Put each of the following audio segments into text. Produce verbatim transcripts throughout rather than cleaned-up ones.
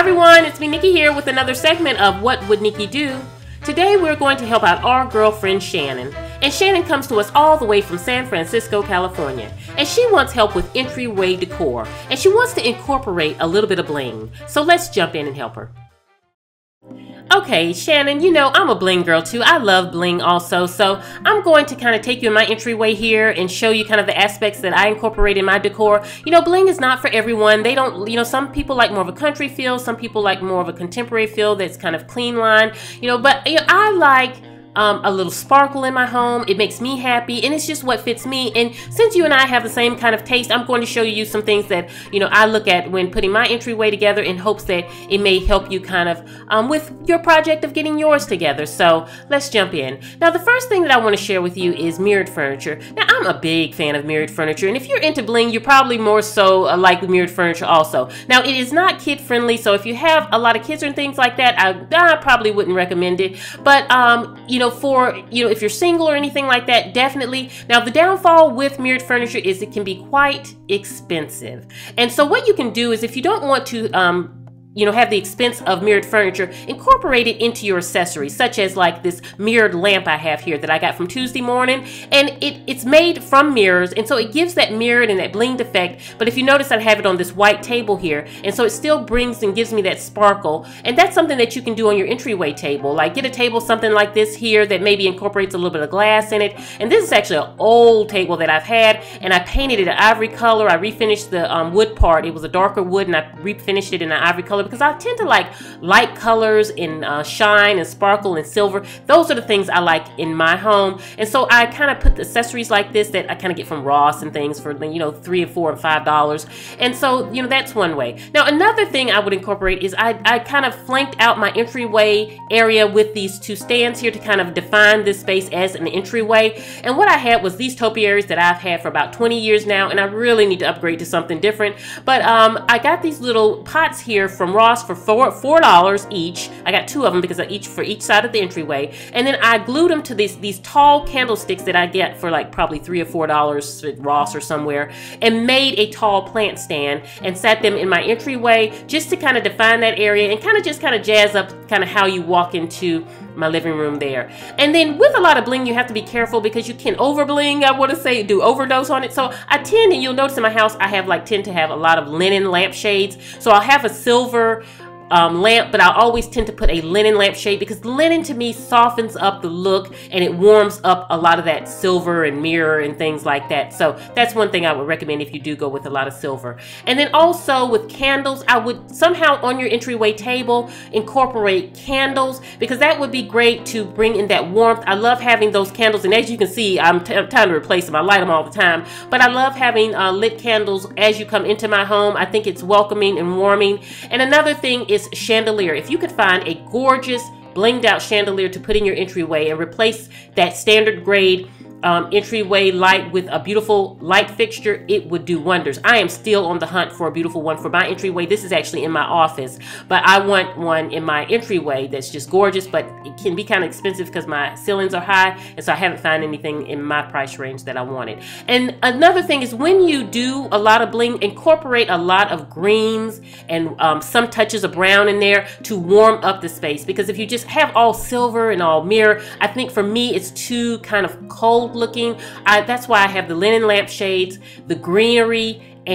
everyone, it's me Nikki here with another segment of What Would Nikki Do? Today we're going to help out our girlfriend Shannon. And Shannon comes to us all the way from San Francisco, California. And she wants help with entryway decor. And she wants to incorporate a little bit of bling. So let's jump in and help her. Okay, Shannon, you know, I'm a bling girl too. I love bling also. So I'm going to kind of take you in my entryway here and show you kind of the aspects that I incorporate in my decor. You know, bling is not for everyone. They don't, you know, some people like more of a country feel. Some people like more of a contemporary feel that's kind of clean line, you know, but you know, I like Um, a little sparkle in my home. It makes me happy and it's just what fits me. And since you and I have the same kind of taste, I'm going to show you some things that, you know, I look at when putting my entryway together in hopes that it may help you kind of um, with your project of getting yours together. So let's jump in. Now the first thing that I want to share with you is mirrored furniture. Now I'm a big fan of mirrored furniture, and if you're into bling, you're probably more so uh, like mirrored furniture also. Now it is not kid friendly, so if you have a lot of kids and things like that, I, I probably wouldn't recommend it. But um, you You know, for you know, if you're single or anything like that, definitely. Now, the downfall with mirrored furniture is it can be quite expensive. And so, what you can do is, if you don't want to, um, you know, have the expense of mirrored furniture, incorporate it into your accessories, such as like this mirrored lamp I have here that I got from Tuesday Morning, and it it's made from mirrors, and so it gives that mirrored and that blinged effect. But if you notice, I have it on this white table here, and so it still brings and gives me that sparkle. And that's something that you can do on your entryway table. Like get a table something like this here that maybe incorporates a little bit of glass in it. And this is actually an old table that I've had, and I painted it an ivory color. I refinished the um, wood part. It was a darker wood, and I refinished it in an ivory color because I tend to like light colors and uh, shine and sparkle and silver. Those are the things I like in my home. And so I kind of put the accessories like this that I kind of get from Ross and things for, you know, three and four and five dollars. And so, you know, that's one way. Now, another thing I would incorporate is I, I kind of flanked out my entryway area with these two stands here to kind of define this space as an entryway. And what I had was these topiaries that I've had for about twenty years now, and I really need to upgrade to something different. But um, I got these little pots here from Ross for four four dollars each. I got two of them because I each for each side of the entryway. And then I glued them to these these tall candlesticks that I get for like probably three or four dollars at Ross or somewhere, and made a tall plant stand and sat them in my entryway just to kind of define that area and kind of just kind of jazz up kind of how you walk into my living room there. And then with a lot of bling, you have to be careful because you can over bling, I want to say, do overdose on it. So I tend, and you'll notice in my house, I have like tend to have a lot of linen lampshades. So I'll have a silver Um, lamp, but I always tend to put a linen lampshade because linen to me softens up the look and it warms up a lot of that silver and mirror and things like that. So that's one thing I would recommend if you do go with a lot of silver. And then also with candles, I would somehow on your entryway table incorporate candles because that would be great to bring in that warmth. I love having those candles, and as you can see, I'm, I'm trying to replace them. I light them all the time, but I love having uh, lit candles as you come into my home. I think it's welcoming and warming. And another thing is chandelier. If you could find a gorgeous blinged out chandelier to put in your entryway and replace that standard grade Um, entryway light with a beautiful light fixture, it would do wonders. I am still on the hunt for a beautiful one for my entryway. This is actually in my office, but I want one in my entryway that's just gorgeous, but it can be kind of expensive because my ceilings are high, and so I haven't found anything in my price range that I wanted. And another thing is when you do a lot of bling, incorporate a lot of greens and um, some touches of brown in there to warm up the space, because if you just have all silver and all mirror, I think for me it's too kind of cold looking. I, that's why I have the linen lampshades, the greenery,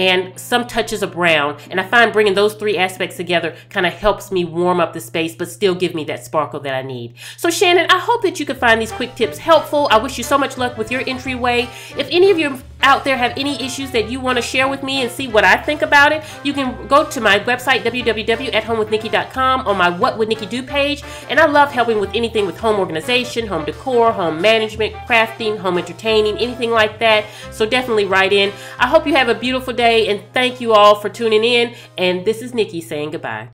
and some touches of brown. And I find bringing those three aspects together kind of helps me warm up the space, but still give me that sparkle that I need. So Shannon, I hope that you could find these quick tips helpful. I wish you so much luck with your entryway. If any of you out there have any issues that you want to share with me and see what I think about it, you can go to my website, w w w dot at home with nikki dot com, on my What Would Nikki Do page. And I love helping with anything with home organization, home decor, home management, crafting, home entertaining, anything like that. So definitely write in. I hope you have a beautiful day, and thank you all for tuning in. And this is Nikki saying goodbye.